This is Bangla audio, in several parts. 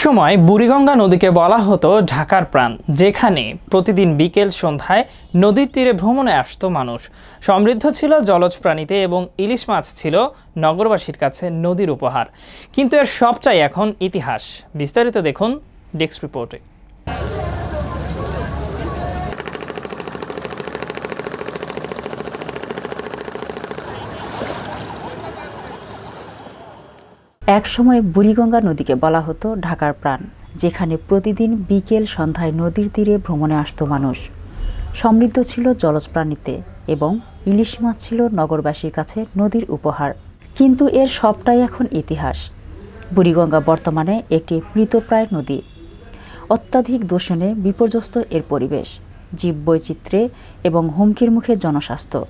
एकसमय বুড়িগঙ্গা नदी के बला हतो ढाकार प्राण, जेखाने प्रतिदिन बिकेल सन्ध्याय नदीर तीरे भ्रमणे आसतो मानुष। समृद्ध छिलो जलज प्राणीते एबं इलिश माछ छिलो नगरबासीर काछे नदीर उपहार। किन्तु एर सबटाई एखन इतिहास। विस्तारित देखुन डेस्क रिपोर्टे। एक समय বুড়িগঙ্গা नदी के बला हतो ढाकार प्राण, जेखाने प्रतिदिन बिकेल सन्ध्याय नदीर तीरे भ्रमणे आसतो मानुष। समृद्ध छिलो जलज प्राणीते एबं इलिश माछ छिलो नगरबासीर काछे नदीर उपहार। किन्तु एर सबटाई एखन इतिहास। বুড়িগঙ্গা बर्तमाने एकटी मृतप्राय नदी। अत्याधिक दूषणे विपर्यस्त एर परिवेश, जीव वैचित्र्ये एबं हुमकिर मुखे जनस्वास्थ्य।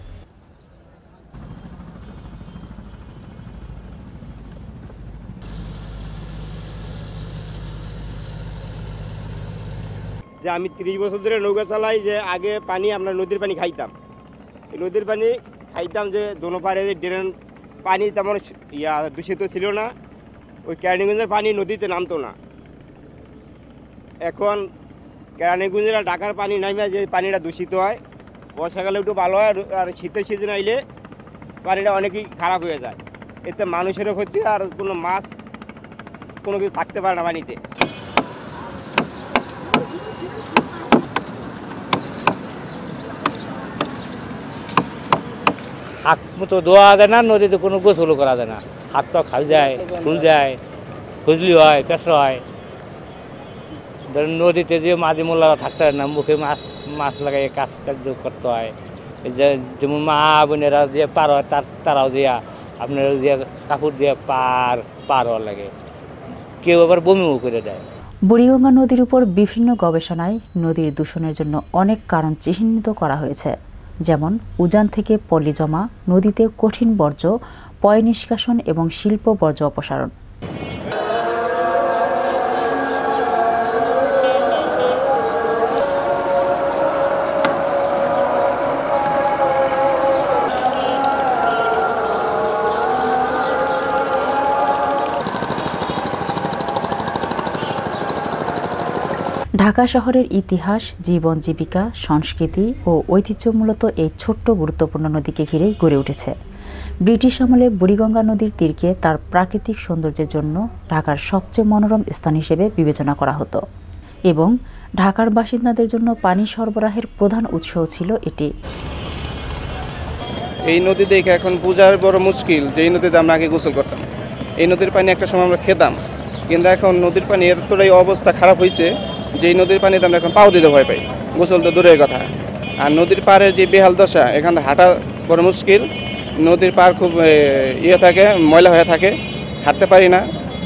जे आमी 30 बछर धरे नौका चालाई, जे आगे पानी आमरा नदीर पानी खाइताम, नदीर पानी खाइताम। जे दोनो पारे ड्रेन पानी तेमन या दूषित छिलो ना, ओई কেরানীগঞ্জের पानी नदीते नामतो ना। एखन কেরানীগঞ্জের ঢাকার पानी नामे जे पानीटा दूषित हय। बर्षाकाले एकटु भालो हय, आर शीतेर सीजन आइले पानीटा अनेकई खाराप हये जाय। एते मानुषेरও ক্ষতি, आर কোনো মাছ কোনো কিছু থাকতে পারে না পানিতে। हाथ मत धोआ जाए ना, नदी को गोसल करा जाए ना, हाथ पा खा जाए, खुजली है, पेशा है। नदी जो माजी मोला थकते हैं ना, मुखे माछ माछ लगे काज करते हैं। जेमन मा बोनेरा जे पार ताराओ दिया अपने दिया कपड़ दिया पार पार लगे क्यों आर बमिओ कर जाए। বুড়িগঙ্গা नदीर ऊपर विभिन्न गवेषणाय नदीर दूषणेर जन्य अनेक कारण चिह्नित करा हयेछे। যেমন উজান থেকে পলি জমা, নদীতে কঠিন বর্জ্য, পয় নিষ্কাশন এবং শিল্প বর্জ্য অপসারণ। ঢাকা শহরের ইতিহাস, জীবন জীবিকা, সংস্কৃতি ও ঐতিহ্য মূলত এই ছোট্ট গুরুত্বপূর্ণ নদীকে ঘিরে গড়ে উঠেছে। ব্রিটিশ আমলে বুড়িগঙ্গা নদীর তীরকে তার প্রাকৃতিক সৌন্দর্যের জন্য ঢাকার সবচেয়ে মনোরম স্থান হিসেবে বিবেচনা করা হতো এবং ঢাকার বাসিন্দাদের জন্য পানি সরবরাহের প্রধান উৎসও ছিল এটি। এই নদী দেখে এখন বোঝার বড় মুশকিল যে এই নদীতে আমরা আগে গোসল করতাম, এই নদীর পানি একটা সময় আমরা খেতাম। কিন্তু এখন নদীর পানি এতটাই অবস্থা খারাপ হয়েছে যে নদীর পানিতে আমরা এখন পাও দিতে ভয় পাই, গোসল তো দূরের কথা। আর নদীর পাড়ের যে বেহাল দশা, এখান থেকে হাঁটা বড় মুশকিল। নদীর পাড় খুব ইয়ে থাকে, ময়লা হয়ে থাকে, হাঁটতে পারি না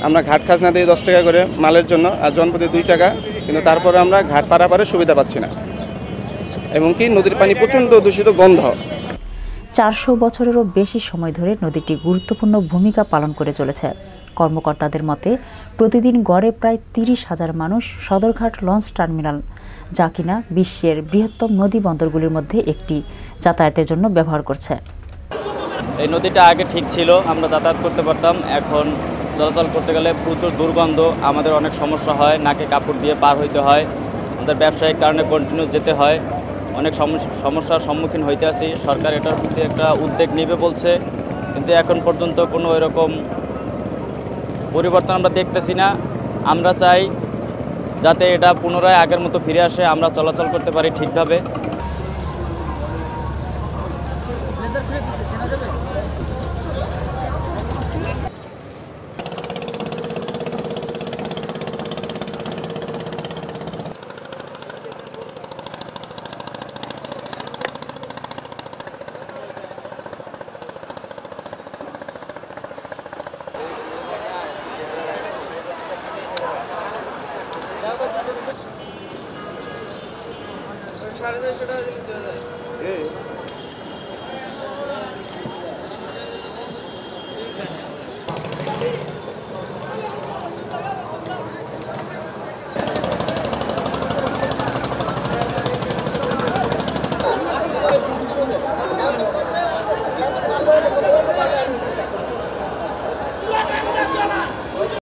আমরা। ঘাট খাজনা দিয়ে 10 টাকা করে মালের জন্য, আর জনপ্রতি 2 টাকা। কিন্তু তারপরে আমরা ঘাট পারাপারে সুবিধা পাচ্ছি না, এমনকি নদীর পানি প্রচণ্ড দূষিত গন্ধ। 400 বছরেরও বেশি সময় ধরে নদীটি গুরুত্বপূর্ণ ভূমিকা পালন করে চলেছে। কর্মকর্তাদের মতে প্রতিদিন গড়ে প্রায় 30,000 মানুষ সদরঘাট লঞ্চ টার্মিনাল, যা কিনা বিশ্বের বৃহত্তম নদী বন্দরগুলির মধ্যে একটি, যাতায়াতের জন্য ব্যবহার করছে। এই নদীটা আগে ঠিক ছিল, আমরা যাতায়াত করতে পারতাম। এখন চলাচল করতে গেলে প্রচুর দুর্গন্ধ, আমাদের অনেক সমস্যা হয়, নাকে কাপড় দিয়ে পার হইতে হয়, আমাদের ব্যবসায়িক কারণে কন্টিনিউ যেতে হয়, অনেক সমস্যার সম্মুখীন হইতে আসি। সরকার এটার প্রতি একটা উদ্যোগ নেবে বলছে, কিন্তু এখন পর্যন্ত কোনো এরকম পরিবর্তন আমরা দেখতেছি না। আমরা চাই যাতে এটা পুনরায় আগের মতো ফিরে আসে, আমরা চলাচল করতে পারি ঠিকভাবে।